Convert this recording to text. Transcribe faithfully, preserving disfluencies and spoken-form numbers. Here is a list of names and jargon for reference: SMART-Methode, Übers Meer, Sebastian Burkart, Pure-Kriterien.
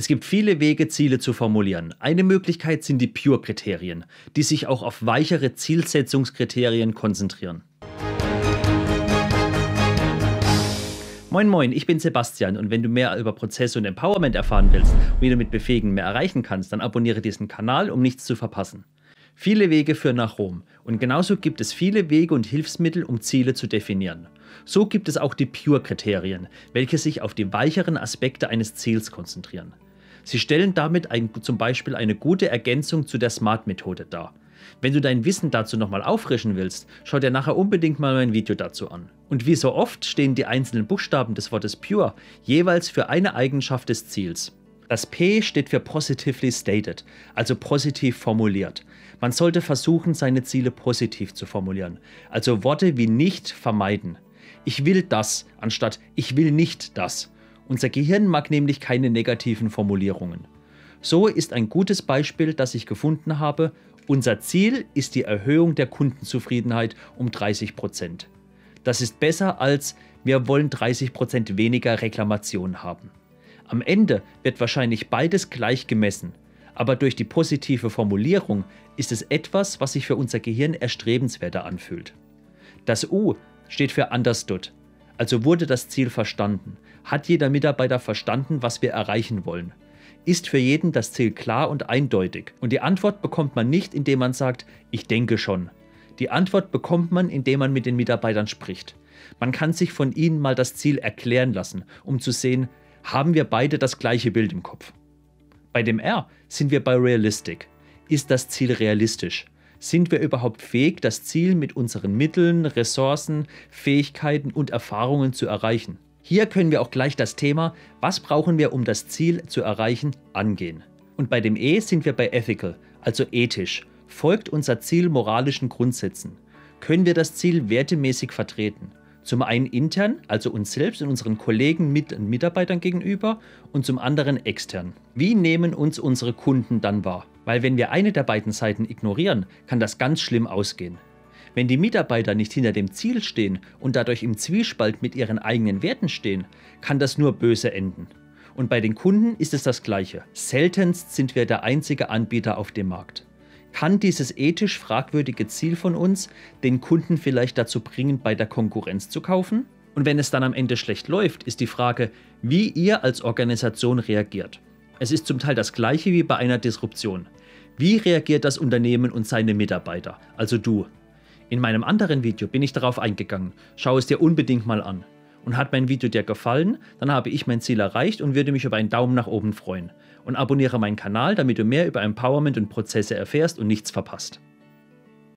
Es gibt viele Wege, Ziele zu formulieren. Eine Möglichkeit sind die Pure-Kriterien, die sich auch auf weichere Zielsetzungskriterien konzentrieren. Moin Moin, ich bin Sebastian und wenn du mehr über Prozesse und Empowerment erfahren willst und wie du mit Befähigen mehr erreichen kannst, dann abonniere diesen Kanal, um nichts zu verpassen. Viele Wege führen nach Rom und genauso gibt es viele Wege und Hilfsmittel, um Ziele zu definieren. So gibt es auch die Pure-Kriterien, welche sich auf die weicheren Aspekte eines Ziels konzentrieren. Sie stellen damit ein, zum Beispiel eine gute Ergänzung zu der SMART-Methode dar. Wenn du dein Wissen dazu nochmal auffrischen willst, schau dir nachher unbedingt mal mein Video dazu an. Und wie so oft stehen die einzelnen Buchstaben des Wortes Pure jeweils für eine Eigenschaft des Ziels. Das P steht für Positively Stated, also positiv formuliert. Man sollte versuchen, seine Ziele positiv zu formulieren, also Worte wie nicht vermeiden. Ich will das anstatt ich will nicht das. Unser Gehirn mag nämlich keine negativen Formulierungen. So ist ein gutes Beispiel, das ich gefunden habe: Unser Ziel ist die Erhöhung der Kundenzufriedenheit um dreißig Prozent. Das ist besser als wir wollen dreißig Prozent weniger Reklamationen haben. Am Ende wird wahrscheinlich beides gleich gemessen, aber durch die positive Formulierung ist es etwas, was sich für unser Gehirn erstrebenswerter anfühlt. Das U steht für Understood, also wurde das Ziel verstanden. Hat jeder Mitarbeiter verstanden, was wir erreichen wollen? Ist für jeden das Ziel klar und eindeutig? Und die Antwort bekommt man nicht, indem man sagt, ich denke schon. Die Antwort bekommt man, indem man mit den Mitarbeitern spricht. Man kann sich von ihnen mal das Ziel erklären lassen, um zu sehen, haben wir beide das gleiche Bild im Kopf. Bei dem R sind wir bei Realistic. Ist das Ziel realistisch? Sind wir überhaupt fähig, das Ziel mit unseren Mitteln, Ressourcen, Fähigkeiten und Erfahrungen zu erreichen? Hier können wir auch gleich das Thema, was brauchen wir, um das Ziel zu erreichen, angehen. Und bei dem E sind wir bei Ethical, also ethisch. Folgt unser Ziel moralischen Grundsätzen? Können wir das Ziel wertemäßig vertreten? Zum einen intern, also uns selbst und unseren Kollegen mit und Mitarbeitern gegenüber, und zum anderen extern. Wie nehmen uns unsere Kunden dann wahr? Weil wenn wir eine der beiden Seiten ignorieren, kann das ganz schlimm ausgehen. Wenn die Mitarbeiter nicht hinter dem Ziel stehen und dadurch im Zwiespalt mit ihren eigenen Werten stehen, kann das nur böse enden. Und bei den Kunden ist es das Gleiche. Seltenst sind wir der einzige Anbieter auf dem Markt. Kann dieses ethisch fragwürdige Ziel von uns den Kunden vielleicht dazu bringen, bei der Konkurrenz zu kaufen? Und wenn es dann am Ende schlecht läuft, ist die Frage, wie ihr als Organisation reagiert. Es ist zum Teil das Gleiche wie bei einer Disruption. Wie reagiert das Unternehmen und seine Mitarbeiter, also du? In meinem anderen Video bin ich darauf eingegangen, schau es dir unbedingt mal an. Und hat mein Video dir gefallen, dann habe ich mein Ziel erreicht und würde mich über einen Daumen nach oben freuen. Und abonniere meinen Kanal, damit du mehr über Empowerment und Prozesse erfährst und nichts verpasst.